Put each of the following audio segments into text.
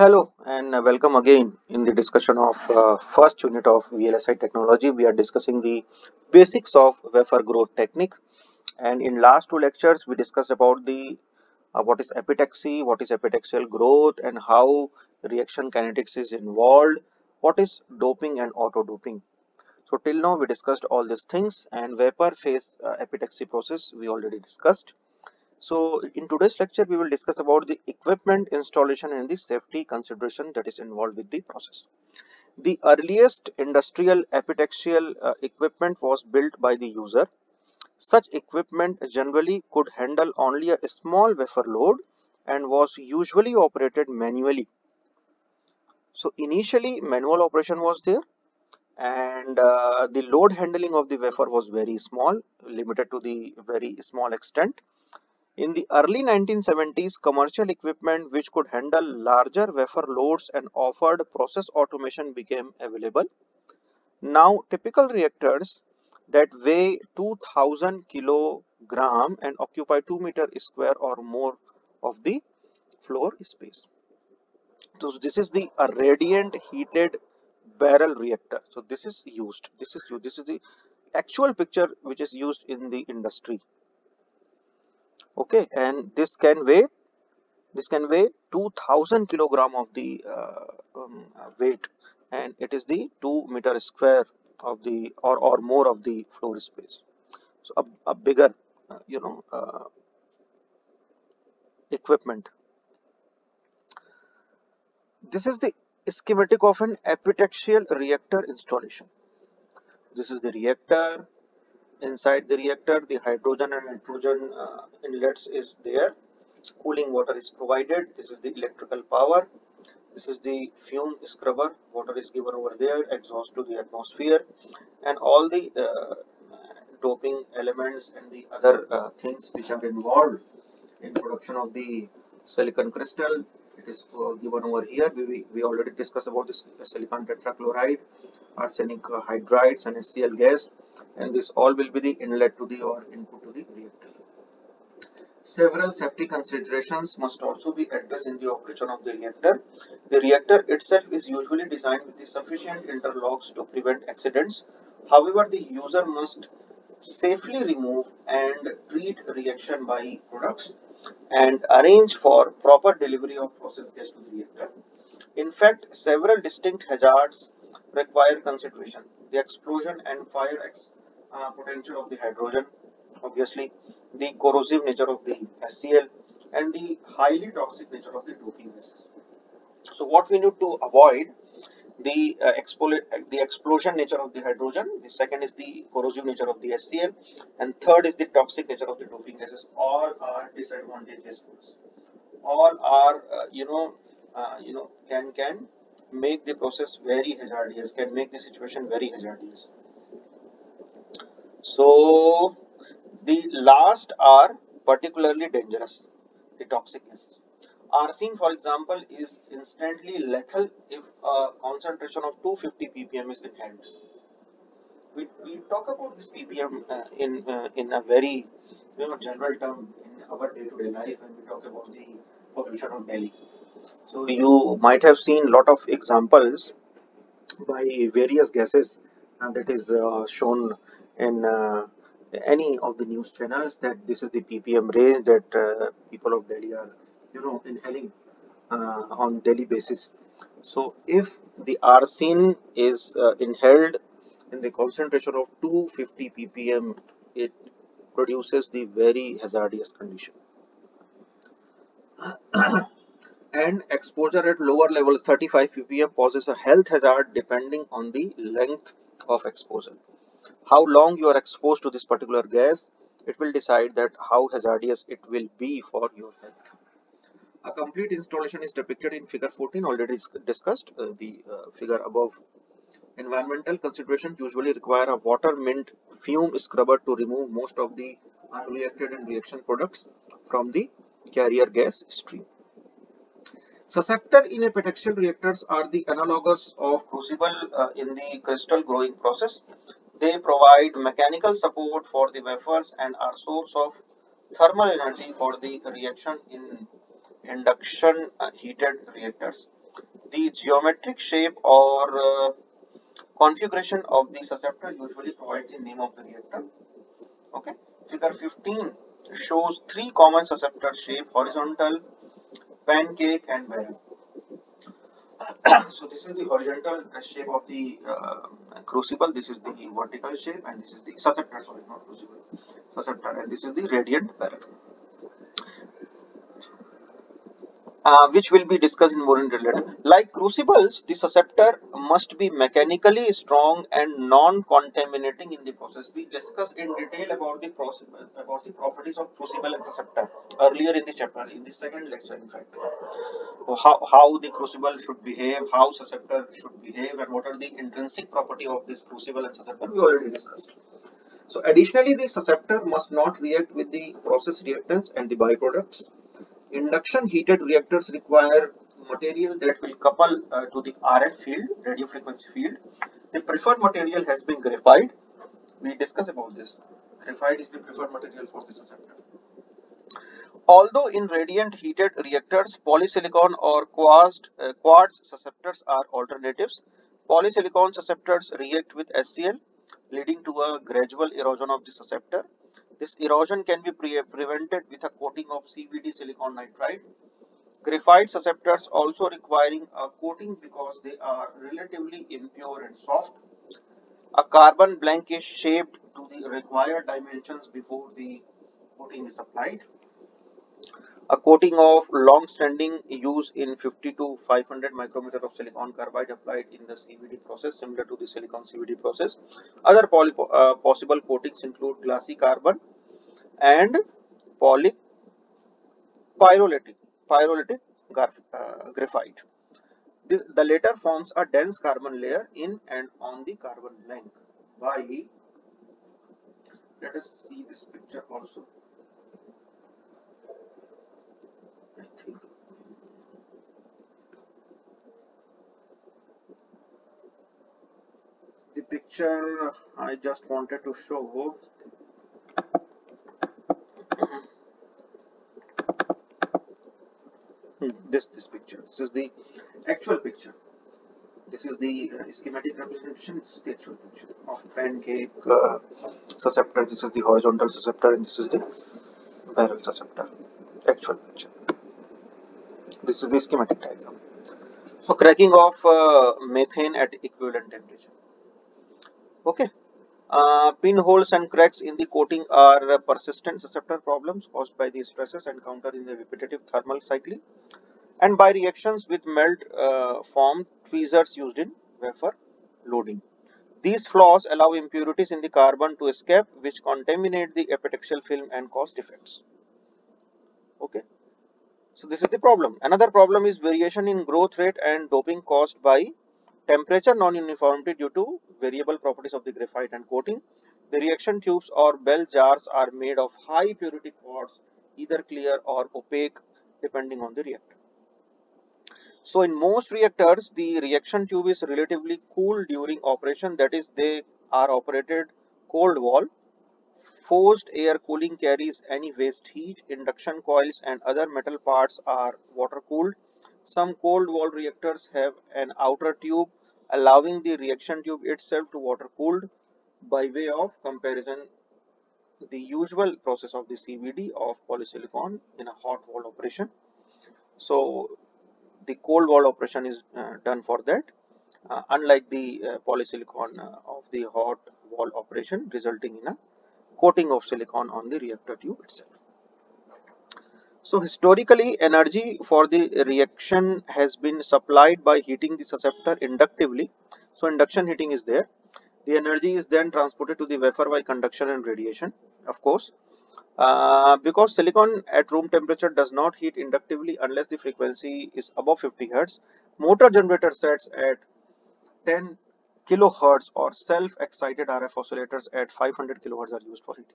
Hello and welcome again in the discussion of first unit of VLSI technology. We are discussing the basics of wafer growth technique, and in last two lectures we discussed about the what is epitaxy, what is epitaxial growth and how reaction kinetics is involved, what is doping and auto doping. So till now we discussed all these things, and vapor phase epitaxy process we already discussed. So in today's lecture we will discuss about the equipment installation and the safety consideration that is involved with the process. The earliest industrial epitaxial equipment was built by the user. Such equipment generally could handle only a small wafer load and was usually operated manually. So initially manual operation was there, and the load handling of the wafer was very small, limited to the very small extent. In the early 1970s, commercial equipment which could handle larger wafer loads and offered process automation became available. Now, typical reactors that weigh 2000 kilogram and occupy 2 m² or more of the floor space. So this is the radiant heated barrel reactor. So this is used. This is the actual picture which is used in the industry. Okay, and this can weigh 2000 kilogram of the weight, and it is the 2 m² of the or more of the floor space. So a bigger equipment. This is the schematic of an epitaxial reactor installation. This is the reactor. Inside the reactor, the hydrogen and nitrogen inlets is there. Cooling water is provided. This is the electrical power. This is the fume scrubber. Water is given over there, exhaust to the atmosphere, and all the doping elements and the other things which are involved in production of the silicon crystal. It is given over here. We already discussed about this silicon tetrachloride, arsenic hydrides and HCl gas, and this all will be the inlet to the or input to the reactor. Several safety considerations must also be addressed in the operation of the reactor. The reactor itself is usually designed with the sufficient interlocks to prevent accidents. However, the user must safely remove and treat reaction byproducts and arrange for proper delivery of process gas to the reactor. In fact, several distinct hazards require consideration. The explosion and fire potential of the hydrogen, obviously, the corrosive nature of the HCl, and the highly toxic nature of the doping gases. So what we need to avoid, the explosion nature of the hydrogen, the second is the corrosive nature of the HCl, and third is the toxic nature of the doping gases. All are disadvantages for us. All are can make the process very hazardous, can make the situation very hazardous. So the last are particularly dangerous, the toxic gases. Arsenic, for example, is instantly lethal if a concentration of 250 ppm is in hand. We talk about this ppm in a very general term in our day-to-day life when we talk about the population of Delhi. So you might have seen lot of examples by various gases that is shown in any of the news channels, that this is the ppm range that people of Delhi are inhaling on daily basis. So if the arsenic is inhaled in the concentration of 250 ppm, it produces the very hazardous condition. And exposure at lower levels, 35 ppm, poses a health hazard depending on the length of exposure. How long you are exposed to this particular gas, it will decide that how hazardous it will be for your health. A complete installation is depicted in figure 14, already discussed the figure above. Environmental considerations usually require a water mint fume scrubber to remove most of the unreacted and reaction products from the carrier gas stream. Susceptor in epitaxial reactors are the analogous of crucible in the crystal growing process. They provide mechanical support for the wafers and are source of thermal energy for the reaction in induction heated reactors. the geometric shape or configuration of the susceptor usually provides the name of the reactor. Okay, figure 15 shows three common susceptor shape: horizontal, pancake and barrel. So this is the horizontal shape of the crucible, this is the vertical shape, and this is the susceptor, sorry not crucible, susceptor, and this is the radiant barrel, which will be discussed in more in detail. Like crucibles, the susceptor must be mechanically strong and non-contaminating in the process. We discussed in detail about the process, about the properties of crucible and susceptor earlier in the chapter, in the second lecture in fact. So how the crucible should behave, how susceptor should behave, and what are the intrinsic property of this crucible and susceptor we already discussed. So additionally, the susceptor must not react with the process reactants and the byproducts. Induction heated reactors require material that will couple to the RF field, radio frequency field. The preferred material has been graphite. We discuss about this. Graphite is the preferred material for this susceptor. Although in radiant heated reactors, polysilicon or quartz susceptors are alternatives. Polysilicon susceptors react with HCl, leading to a gradual erosion of the susceptor. This erosion can be prevented with a coating of CVD, silicon nitride. Graphite susceptors also requiring a coating because they are relatively impure and soft. A carbon blank is shaped to the required dimensions before the coating is applied. A coating of long standing use in 50 to 500 micrometer of silicon carbide applied in the CVD process, similar to the silicon CVD process. Other possible coatings include glassy carbon and pyrolytic graphite. The latter forms a dense carbon layer in and on the carbon blank. Why? Let us see this picture also. I think the picture I just wanted to show. This picture. This is the actual picture. This is the schematic representation. This is the actual picture of pancake susceptor. This is the horizontal susceptor, and this is the barrel susceptor. Actual picture. This is the schematic diagram. So cracking of methane at equivalent temperature. Okay. Pinholes and cracks in the coating are persistent susceptor problems caused by the stresses encountered in the repetitive thermal cycling and by reactions with melt formed tweezers used in wafer loading. These flaws allow impurities in the carbon to escape, which contaminate the epitaxial film and cause defects. Okay. So this is the problem. Another problem is variation in growth rate and doping caused by temperature non-uniformity due to variable properties of the graphite and coating. The reaction tubes or bell jars are made of high purity quartz, either clear or opaque, depending on the reactor. So in most reactors, the reaction tube is relatively cool during operation. That is, they are operated cold wall. Forced air cooling carries any waste heat. Induction coils and other metal parts are water cooled. Some cold wall reactors have an outer tube, allowing the reaction tube itself to water cooled. By way of comparison, the usual process of the CVD of polysilicon in a hot wall operation. So the cold wall operation is done for that. Unlike the polysilicon of the hot wall operation, resulting in a coating of silicon on the reactor tube itself. So historically, energy for the reaction has been supplied by heating the susceptor inductively. So induction heating is there. The energy is then transported to the wafer by conduction and radiation. Of course, because silicon at room temperature does not heat inductively unless the frequency is above 50 Hz, motor generator sets at 10 kilohertz or self-excited RF oscillators at 500 kilohertz are used for heating.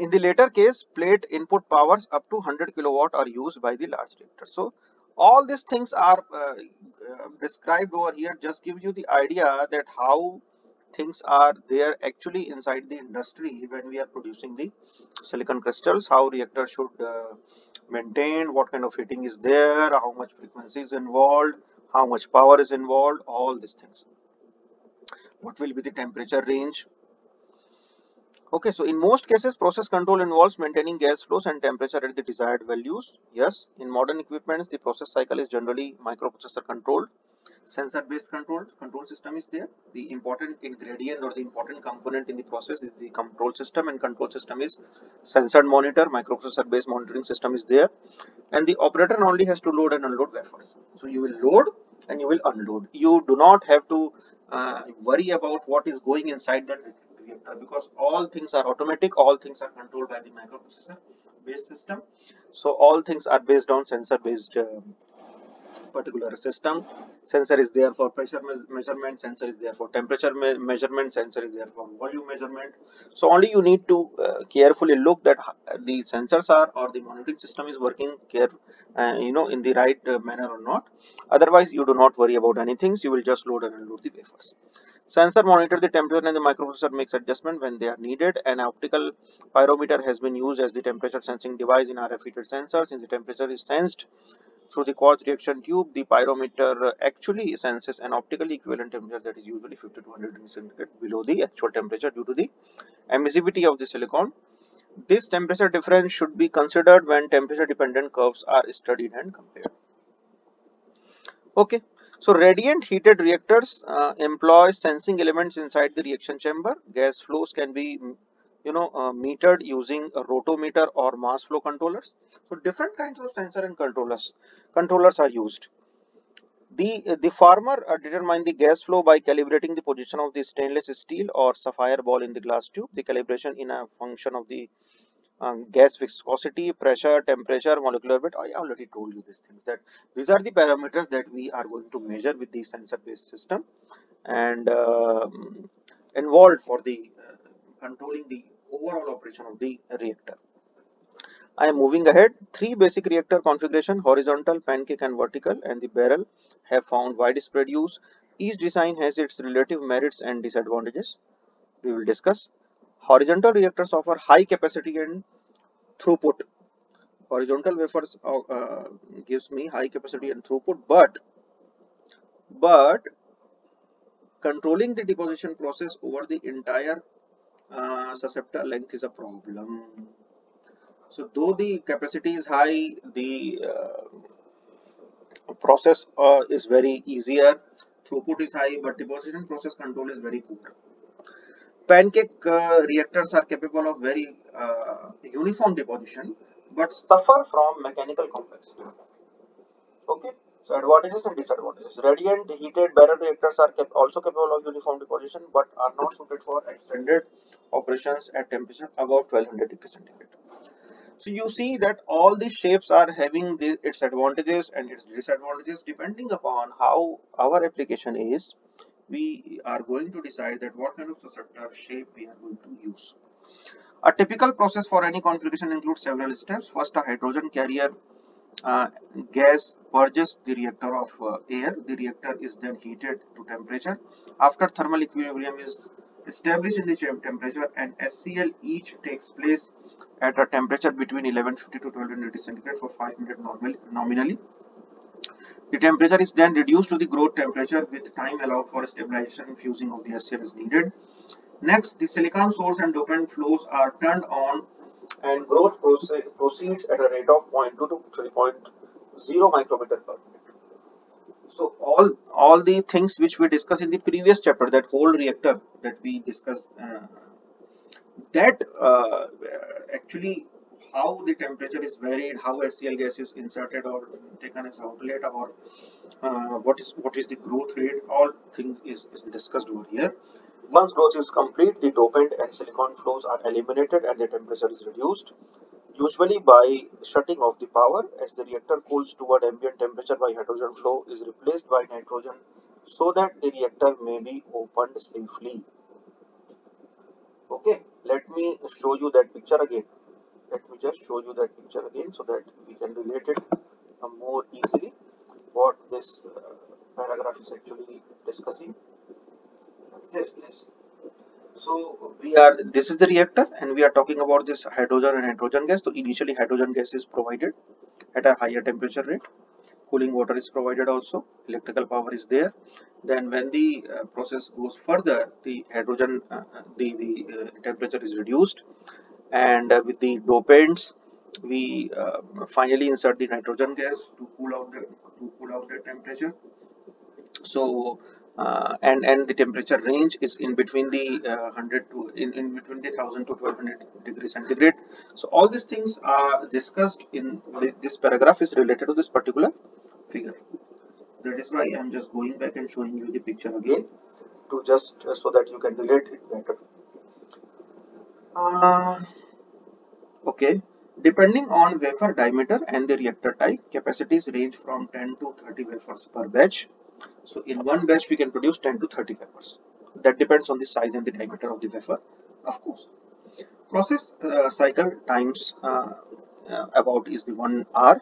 In the later case, plate input powers up to 100 kilowatt are used by the large reactor. So all these things are described over here, just give you the idea that how things are there actually inside the industry when we are producing the silicon crystals, how reactor should maintain, what kind of heating is there, how much frequency is involved, how much power is involved, all these things. What will be the temperature range? Okay, so in most cases, process control involves maintaining gas flows and temperature at the desired values. Yes, in modern equipments, the process cycle is generally microprocessor controlled. Sensor-based control system is there. The important ingredient or the important component in the process is the control system, and control system is sensor monitor. Microprocessor-based monitoring system is there, and the operator only has to load and unload wafers. So you will load and you will unload. You do not have to worry about what is going inside that reactor, because all things are automatic. All things are controlled by the microprocessor-based system. So all things are based on sensor-based particular system. Sensor is there for pressure measurement, sensor is there for temperature measurement, sensor is there for volume measurement. So only you need to carefully look that the sensors are, or the monitoring system is working in the right manner or not. Otherwise you do not worry about anything. You will just load and unload the wafers. Sensor monitor the temperature, and the microprocessor makes adjustment when they are needed. An optical pyrometer has been used as the temperature sensing device in RF heated sensors. Since the temperature is sensed through the quartz reaction tube, the pyrometer actually senses an optically equivalent temperature that is usually 50 to 100 degrees centigrade below the actual temperature due to the emissivity of the silicon. This temperature difference should be considered when temperature dependent curves are studied and compared. Okay, so radiant heated reactors employ sensing elements inside the reaction chamber. Gas flows can be metered using a rotometer or mass flow controllers. So different kinds of sensor and controllers are used. The farmer determines the gas flow by calibrating the position of the stainless steel or sapphire ball in the glass tube. The calibration in a function of the gas viscosity, pressure, temperature, molecular weight. I already told you these things, that these are the parameters that we are going to measure with the sensor-based system, and involved for the controlling the overall operation of the reactor. I am moving ahead. Three basic reactor configuration, horizontal, pancake and vertical, and the barrel have found widespread use. Each design has its relative merits and disadvantages. We will discuss. Horizontal reactors offer high capacity and throughput. Horizontal wafers gives me high capacity and throughput, but controlling the deposition process over the entire susceptor length is a problem. So though the capacity is high, the process is very easier, throughput is high, but deposition process control is very poor. Pancake reactors are capable of very uniform deposition, but suffer from mechanical complexity. Okay, so advantages and disadvantages. Radiant heated barrel reactors are also capable of uniform deposition, but are not suited for extended operations at temperature above 1200 degrees centigrade. So you see that all these shapes are having its advantages and its disadvantages. Depending upon how our application is, we are going to decide that what kind of susceptor shape we are going to use. A typical process for any configuration includes several steps. First, a hydrogen carrier gas purges the reactor of air. The reactor is then heated to temperature. After thermal equilibrium is established in the temperature, and HCl each takes place at a temperature between 1150 to 1200 degrees centigrade for 5 minutes nominally. The temperature is then reduced to the growth temperature with time allowed for stabilization. Fusing of the HCl is needed. Next, the silicon source and dopant flows are turned on, and growth proceeds at a rate of 0.2 to 3.0 micrometer per minute. So all the things which we discussed in the previous chapter, that whole reactor that we discussed, actually how the temperature is varied, how HCl gas is inserted or taken as outlet, or what is the growth rate, all things is discussed over here. Once growth is complete, the dopant and silicon flows are eliminated and the temperature is reduced, usually by shutting off the power. As the reactor cools toward ambient temperature, by hydrogen flow is replaced by nitrogen so that the reactor may be opened safely. Okay, let me show you that picture again. Let me just show you that picture again so that we can relate it more easily, what this paragraph is actually discussing. This So this is the reactor, and we are talking about this hydrogen and hydrogen gas. So initially hydrogen gas is provided at a higher temperature rate. Cooling water is provided also. Electrical power is there. Then when the process goes further, the hydrogen, the temperature is reduced, and with the dopants, we finally insert the nitrogen gas to cool out the temperature. So and the temperature range is in between the 1000 to 1200 degrees centigrade. So all these things are discussed in this paragraph is related to this particular figure. That is why I am just going back and showing you the picture again, to just so that you can relate it better. Okay. Depending on wafer diameter and the reactor type, capacities range from 10 to 30 wafers per batch. So in one batch we can produce 10 to 30 wafers. That depends on the size and the diameter of the wafer, of course. Process cycle times about is the 1 hour,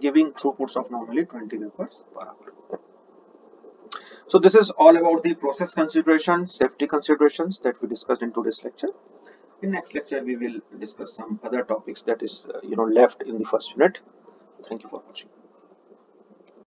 giving throughputs of normally 20 wafers per hour. So this is all about the process consideration, safety considerations that we discussed in today's lecture. In next lecture we will discuss some other topics that is left in the first unit. Thank you for watching.